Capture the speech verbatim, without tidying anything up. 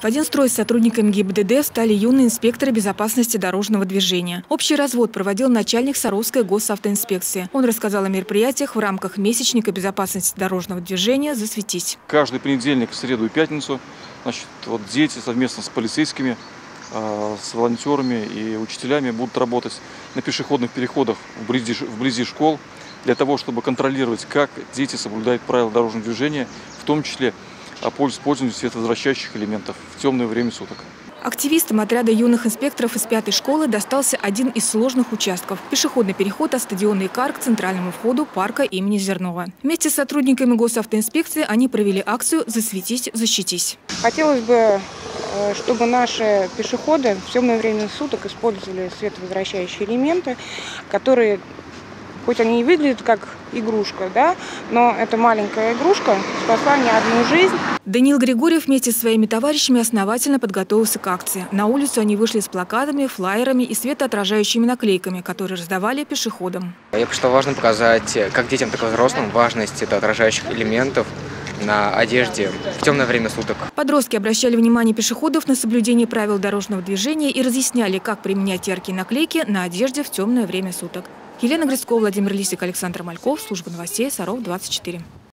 В один строй с сотрудниками ГИБДД встали юные инспекторы безопасности дорожного движения. Общий развод проводил начальник Саровской госавтоинспекции. Он рассказал о мероприятиях в рамках месячника безопасности дорожного движения «Засветись». Каждый понедельник, среду и пятницу значит, вот дети совместно с полицейскими, с волонтерами и учителями будут работать на пешеходных переходах вблизи, вблизи школ для того, чтобы контролировать, как дети соблюдают правила дорожного движения, в том числе по использованию световозвращающих элементов в темное время суток. Активистам отряда юных инспекторов из пятой школы достался один из сложных участков – пешеходный переход от стадиона «Икар» к центральному входу парка имени Зернова. Вместе с сотрудниками госавтоинспекции они провели акцию «Засветись, защитись». Хотелось бы, чтобы наши пешеходы в темное время суток использовали световозвращающие элементы, которые, хоть они и выглядят как игрушка, да, но эта маленькая игрушка спасла не одну жизнь. Даниил Григорьев вместе со своими товарищами основательно подготовился к акции. На улицу они вышли с плакатами, флаерами и светоотражающими наклейками, которые раздавали пешеходам. Я посчитал важным показать как детям, так и взрослым важность светоотражающих элементов на одежде в темное время суток. Подростки обращали внимание пешеходов на соблюдение правил дорожного движения и разъясняли, как применять яркие наклейки на одежде в темное время суток. Елена Грискова, Владимир Лисик, Александр Мальков. Служба новостей, Саров, двадцать четыре.